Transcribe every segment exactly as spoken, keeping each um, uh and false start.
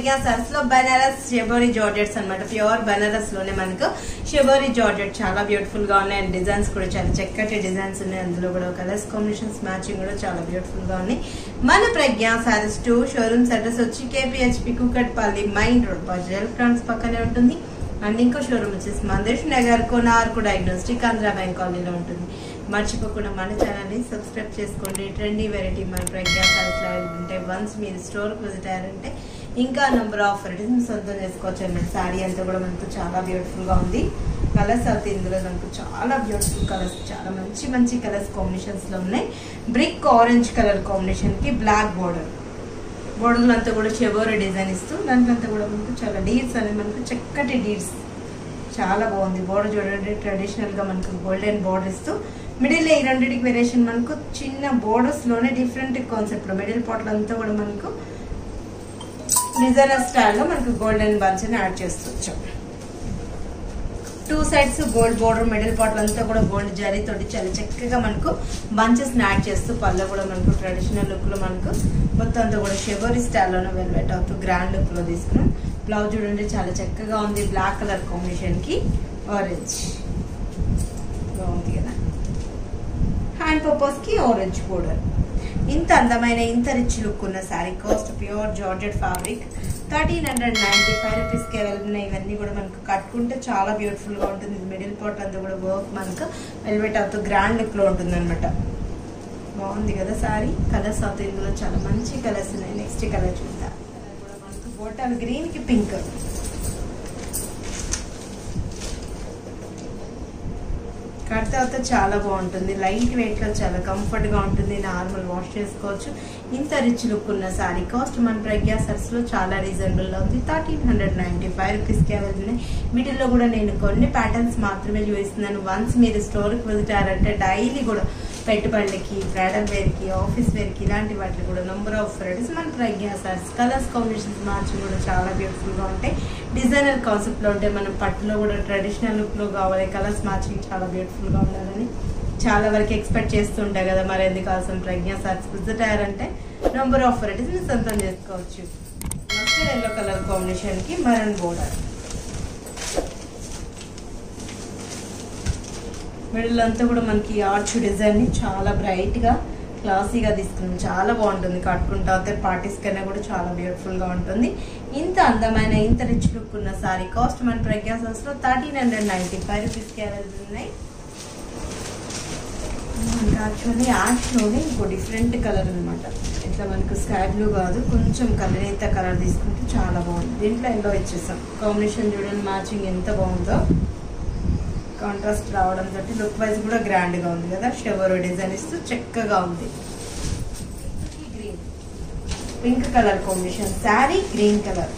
प्रज्ञा saris Banaras shibori georgettes pure Banaras मन को shibori georgette चाला ब्यूटीफुल डिजाइन चाला चक्कटे डिजाइन अंदर कलर्स कॉम्बिनेशन मैचिंग चाला ब्यूटीफुल मन प्रज्ञा saris two showroom address KPHB Kukatpally main road Bajaj Electronics पक्कने उंटुंदी अंड इंको शोरूम मंदेश नगर को नार्को डायग्नोस्टिक आंध्र बैंक कॉलोनी उंटुंदी मर्चिपोकुंडा मन चानल्नी सब्सक्राइब चेसुकोंడి। ट्रेंडी वैरायटी मन प्रज्ञा सारीस वन्स मीरू स्टोर की विजिट अय्यारंटे इंका नंबर ऑफ वेराइटीज़ सोंतं चेसुकोवच्चु। साड़ी अंता कूडा मनकु चाला ब्यूटीफुल गा उंदी। कलर्स अंता इंदुलो मनकु चाला ब्यूटीफुल कलर्स चाला मंची मंची कलर्स कांबिनेशन्स लो उन्नायि। ब्रिक ऑरेंज कलर कांबिनेशन की ब्लैक बॉर्डर बॉर्डर अंता कूडा शेबोरी डिजाइन इस्तू दानिकंता कूडा मनकु चाला डीप्स अने मनकु चक्कटि डीप्स चाला बागुंदी। बॉर्डर चूडंడి ट्रेडिशनल गा मनकु गोल्डन बॉर्डर इस्तू मिडिल रेंडिटिकी वेरिएशन मन को चिन्ना बॉर्डर्स लोने डिफरेंट कांसेप्ट मिडिल पार्ट अंता कूडा मन को डिजाइनर स्टाइल लो मन को गोल्डन बंच ने ऐड चेस्तुच्चु। Two sides gold border middle part अंता कूडा गोल्ड जरी तोटी चला चक्कगा मन को बंचेस ने ऐड चेस्तु पल्लू कूडा मन को ट्रेडिशनल लुक लो मन को मोत्तं अंता कूडा शेबोरी स्टाइल लोने वेल्वेट आउट ग्रैंड लुक लो तीसुकुन्नाम। ब्लाउज चूडंడి చాలా చక్కగా ఉంది। బ్లాక్ కలర్ కాంబినేషన్ కి ఆరెంజ్ బాగుంది కదా। హ్యాండ్ పర్పస్ కి ఆరెంజ్ బోర్డర్। ఇంత అందమైన ఇంత రిచ్ లుక్ ఉన్న sari cost pure georgette fabric thirteen ninety five rupees కి అవైలబుల్ ఉన్నాయి। ఇవన్నీ కూడా మనకు కట్టుకుంటే చాలా బ్యూటిఫుల్ గా ఉంటుంది। మిడిల్ పార్ట్ అంతా కూడా వర్క్ మనకు వెల్వెట్ అవుతూ గ్రాండ్ లుక్ లో ఉంటుందన్నమాట। బాగుంది కదా సారీ। కలర్స్ అవుతాయి ఇందులో చాలా మంచి కలర్స్ ఉన్నాయి। నెక్స్ట్ కలర్ చూద్దాం। बोटल ग्रीन की पिंक कड़ता चाला बहुत लाइट वेट चाला कंफर्ट नार्मल वाश इंत रिच लुक सारी कास्ट मन प्रज्ञा सारीस चाला reasonable thirteen hundred ninety five rupees के अवेलेबल। वीटिलो कोई पैटर्न्स मात्रमे चूपिस्तुन्नानु। वन्स मीरू स्टोर की विजिट डैली పెట్టుబడులకి బ్రైడల్ వేర్ కి ఆఫీస్ వేర్ కి ఇలాంటి వాటికి కూడా నంబర్ ఆఫ్ వెరైటీస్ మన ప్రజ్ఞా సారీస్। కలర్స్ కాంబినేషన్స్ మ్యాచ్ కూడా చాలా బ్యూటిఫుల్ గా ఉంటాయి। డిజైనర్ కాన్సెప్ట్ లో ఉంటాయి। మనం పట్టులో కూడా ట్రెడిషనల్ లుక్ లో కావాలి। కలర్స్ మ్యాచింగ్ చాలా బ్యూటిఫుల్ గా ఉండాలని చాలా వరకు ఎక్స్పెక్ట్ చేస్తుంటా కదా, మరి ఎందుకు అసలు ప్రజ్ఞా సారీస్ విజిట్ అయ్యారంటే నంబర్ ఆఫ్ వెరైటీస్ ని సొంతం చేసుకోవచ్చు। మస్టర్డ్ ఎల్లో కలర్ కాంబినేషన్ కి మరన్ బోర్డర్ मिडल अंत मन की आर्च डिजाइन चाला ब्राइट गा क्लासी गा तीसुकुन्नाम। चाला बागुंटुंदी कट्टुकुंटा पार्टीस कन्ना कूडा चाला ब्यूटीफुल गा उंटुंदी। इंत अंदमैन इंत रिच लुक उन्न सारी कास्ट मन प्रज्ञा सारीस लो థర్టీన్ నైన్టీ ఫైవ్ రూపాయస్ కి అవైలబుల్ ఉన్నాయి। యాక్చువల్లీ ఆర్చ్ లోనే ఇంకో డిఫరెంట్ కలర్ అన్నమాట। ఇట్లా మనకు స్కై బ్లూ కాదు, కొంచెం కలరేత కలర్ తీసుకుంటే చాలా బాగుంది। దీంట్లో ఎల్లో ఇచ్చేసాం। కాంబినేషన్ చూడండి మ్యాచింగ్ ఎంత బాగుందో। कांट्रास्ट रावडम तोटी लुक वाइज कूडा ग्रैंड गा उंदी कदा। शेवरो डिजाइन इस्तू चक्कगा उंदी। ग्रीन पिंक कलर कॉम्बिनेशन सारी ग्रीन कलर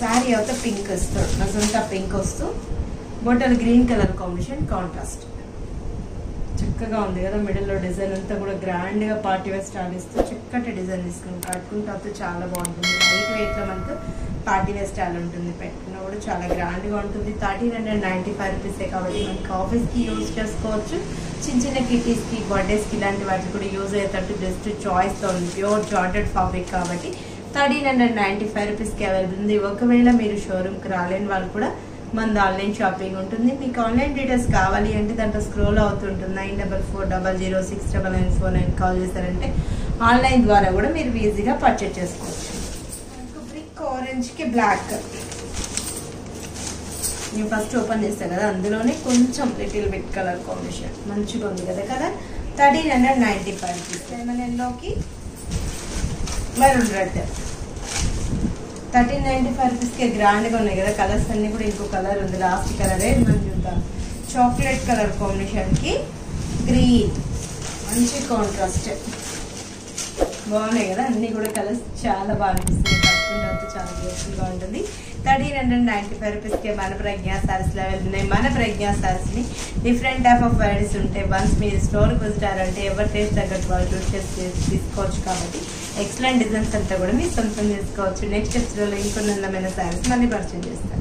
सारी अवत पिंक इस्तू नजंता पिंक वस्तु bottle green colour combination contrast चक्कगा उंदी कदा। मिडिल लो डिजाइन अंता कूडा ग्रैंड गा पार्टी वेर स्टाइल इस्तू चक्कटे डिजाइन తీసుకుని కట్టుకుంటాతో చాలా బాగుంటుంది। లైట్ వెయిట్ లో మనకు पार्टी वेर स्टाइल उंटुंदी। पेट्टुकुन्ना कूडा चाला ग्रांड गा उंटुंदी। థర్టీన్ నైన్టీ ఫైవ్ रुपीस काबट्टी मनकि आफीस की यूज चेसुकोवच्चु। चिन्न चिन्न किटीस की बर्थडेस की इलांटि वाटिकि कूडा यूज अय्येटट्टु बेस्ट चॉइस लो उंटुंदी। प्योर जॉर्जेट फैब्रिक काबट्टी థర్టీన్ నైన్టీ ఫైవ్ रुपीस की अवेलेबल उंदी। ओकवेळ मीरु शोरूम की रालेनि वाळ्ळु कूडा मनदि आन्लैन शॉपिंग उंटुंदी। मीकु आन्लैन डीटेल्स कावाली अंटे दांट्लो स्क्रोल अवुतुंटुंदी। Nine four four double zero six double nine four nine call चेसारंटे आन्लैन द्वारा कूडा मीरु ईजीगा पर्चेस चेसुकोवच्चु। ऑरेंज के ब्लैक न्यू फर्स्ट ओपन कदा अंदर कोई लिटिल बिट कलर कॉम्बिनेशन मंचिगा उंदी कदा। Colour thirteen hundred ninety five maroon red thirteen ninety five rupees के ग्रांड गा उन्नायि कदा। कलर्स अन्नी कूडा इंको कलर उंदी लास्ट कलरे मन चूद्दाम। चॉकलेट कलर कॉम्बिनेशन की ग्रीन मंची कांट्रास्ट बागुन्नायि कदा। अन्नी कूडा कलर्स चाला बागुंटायि చాలా బ్యూటిఫుల్ గా ఉంటుంది। Thirteen hundred ninety five rupees కే మన ప్రజ్ఞా సారీస్ లెవెల్ మన ప్రజ్ఞా సారీస్ ని డిఫరెంట్ టైప్ ఆఫ్ వెరైటీస్ ఉంటాయి। వన్స్ మీరు స్టోర్ కి వస్తారంటే ఎవరి టేస్ట్ తగ్గట్టు వాళ్ళు చూస్ చేసి తీసుకోవచ్చు కాబట్టి ఎక్సలెంట్ డిజైన్స్ అంతా కూడా మీరు సొంతం చేసుకోవచ్చు। నెక్స్ట్ ఎపిసోడ్ లో ఇంకొన్ని అందమైన సారీస్ మళ్ళీ పరిచయం చేస్తాను।